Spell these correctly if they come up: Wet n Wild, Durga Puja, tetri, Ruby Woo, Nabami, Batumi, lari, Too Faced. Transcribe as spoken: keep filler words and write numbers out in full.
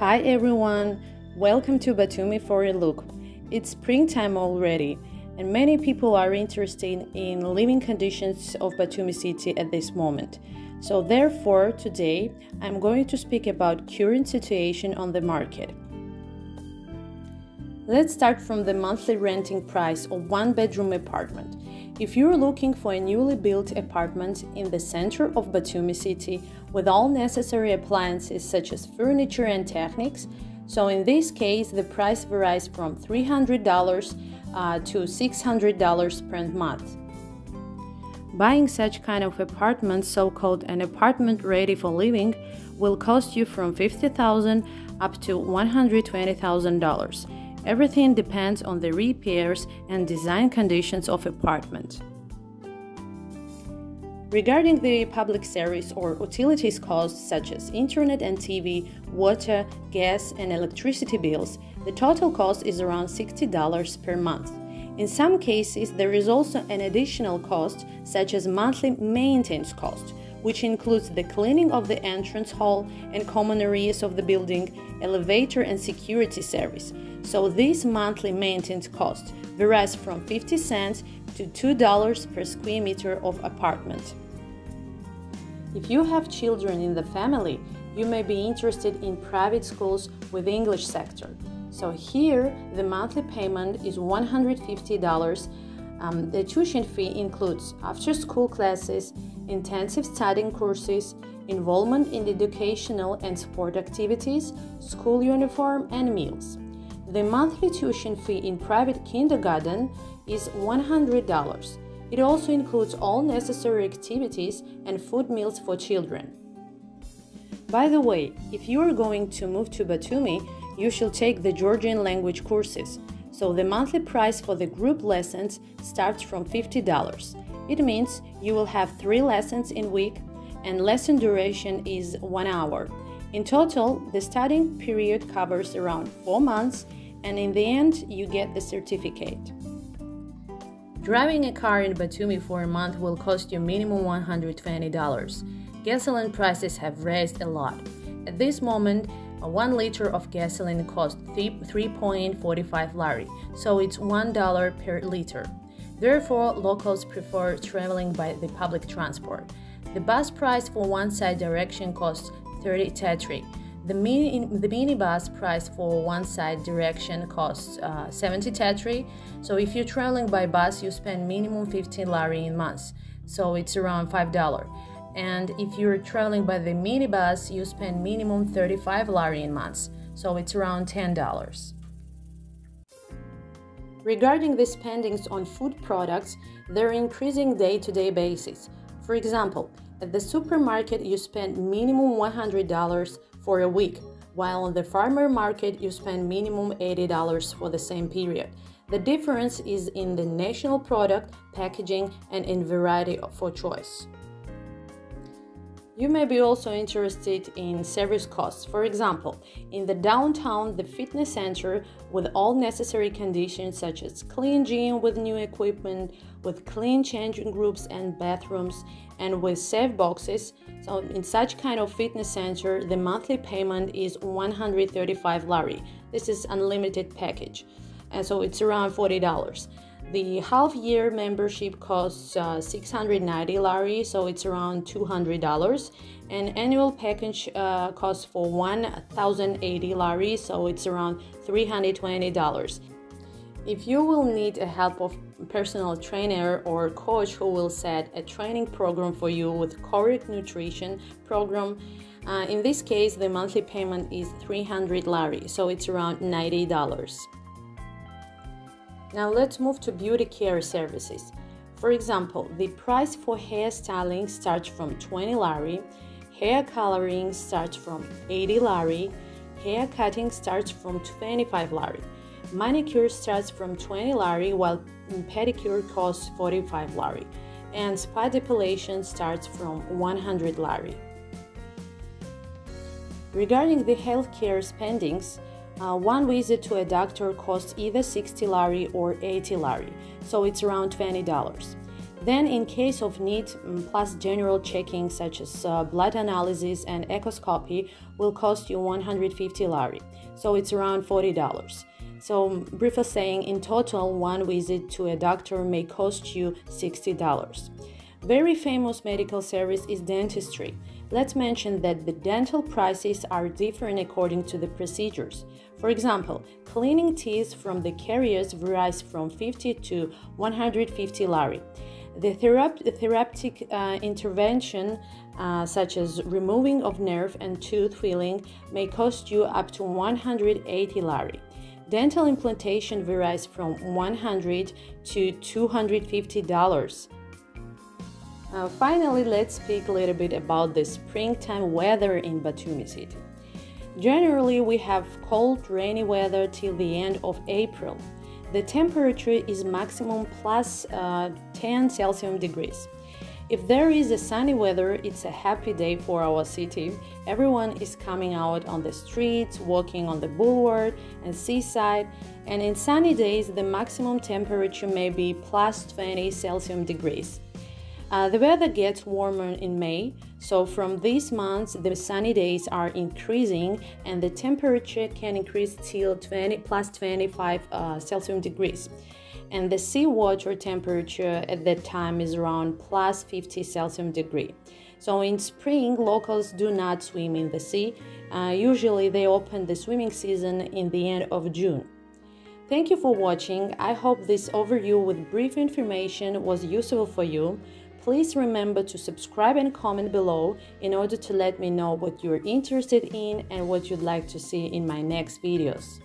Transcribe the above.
Hi everyone, welcome to Batumi for a look. It's springtime already and many people are interested in living conditions of Batumi city at this moment. So therefore today I'm going to speak about current situation on the market. Let's start from the monthly renting price of one bedroom apartment. If you're looking for a newly built apartment in the center of Batumi city with all necessary appliances such as furniture and techniques, so in this case the price varies from three hundred dollars uh, to six hundred dollars per month. Buying such kind of apartment, so-called an apartment ready for living, will cost you from fifty thousand dollars up to one hundred twenty thousand dollars. Everything depends on the repairs and design conditions of apartment. Regarding the public service or utilities costs such as internet and T V, water, gas and electricity bills, the total cost is around sixty dollars per month. In some cases there is also an additional cost such as monthly maintenance cost, which includes the cleaning of the entrance hall and common areas of the building, elevator and security service. So this monthly maintenance cost varies from fifty cents to two dollars per square meter of apartment. If you have children in the family, you may be interested in private schools with English sector. So here the monthly payment is one hundred fifty dollars. Um, the tuition fee includes after-school classes, intensive studying courses, involvement in educational and sport activities, school uniform and meals. The monthly tuition fee in private kindergarten is one hundred dollars. It also includes all necessary activities and food meals for children. By the way, if you are going to move to Batumi, you should take the Georgian language courses. So the monthly price for the group lessons starts from fifty dollars. It means you will have three lessons in a week and lesson duration is one hour. In total, the studying period covers around four months and in the end you get the certificate. Driving a car in Batumi for a month will cost you minimum one hundred twenty dollars. Gasoline prices have raised a lot. At this moment, one liter of gasoline costs three point four five lari, so it's one dollar per liter. Therefore, locals prefer traveling by the public transport. The bus price for one side direction costs thirty tetri. The, mini, the minibus price for one side direction costs uh, seventy tetri. So if you're traveling by bus, you spend minimum fifteen lari in months. So it's around five dollars. And if you're traveling by the minibus, you spend minimum thirty-five lari in months. So it's around ten dollars. Regarding the spendings on food products, they're increasing day-to-day basis. For example, at the supermarket you spend minimum one hundred dollars for a week, while on the farmer market you spend minimum eighty dollars for the same period. The difference is in the national product, packaging and in variety for choice. You may be also interested in service costs. For example, in the downtown, the fitness center with all necessary conditions such as clean gym with new equipment, with clean changing groups and bathrooms, and with safe boxes. So in such kind of fitness center, the monthly payment is one hundred thirty-five lari. This is unlimited package. And so it's around forty dollars. The half-year membership costs uh, six hundred ninety lari, so it's around two hundred dollars. And annual package uh, costs for one thousand eighty lari, so it's around three hundred twenty dollars. If you will need a help of personal trainer or coach who will set a training program for you with correct nutrition program, uh, in this case the monthly payment is three hundred lari, so it's around ninety dollars. Now let's move to beauty care services. For example, the price for hair styling starts from twenty lari, hair coloring starts from eighty lari, hair cutting starts from twenty-five lari, manicure starts from twenty lari, while pedicure costs forty-five lari, and spa depilation starts from one hundred lari. Regarding the healthcare spendings, Uh, one visit to a doctor costs either sixty lari or eighty lari, so it's around twenty dollars. Then, in case of need, plus general checking such as uh, blood analysis and echoscopy will cost you one hundred fifty lari, so it's around forty dollars. So, briefly saying, in total, one visit to a doctor may cost you sixty dollars. Very famous medical service is dentistry. Let's mention that the dental prices are different according to the procedures. For example, cleaning teeth from the caries varies from fifty to one hundred fifty lari. The therapeutic uh, intervention, uh, such as removing of nerve and tooth filling, may cost you up to one hundred eighty lari. Dental implantation varies from one hundred to two hundred fifty dollars. Uh, finally, let's speak a little bit about the springtime weather in Batumi city. Generally, we have cold, rainy weather till the end of April. The temperature is maximum plus uh, ten Celsius degrees. If there is a sunny weather, it's a happy day for our city. Everyone is coming out on the streets, walking on the boulevard and seaside. And in sunny days, the maximum temperature may be plus twenty Celsius degrees. Uh, the weather gets warmer in May, so from these months the sunny days are increasing and the temperature can increase till twenty plus twenty-five uh, Celsius degrees. And the seawater temperature at that time is around plus fifty Celsius degree. So in spring, locals do not swim in the sea. Uh, usually they open the swimming season in the end of June. Thank you for watching. I hope this overview with brief information was useful for you. Please remember to subscribe and comment below in order to let me know what you're interested in and what you'd like to see in my next videos.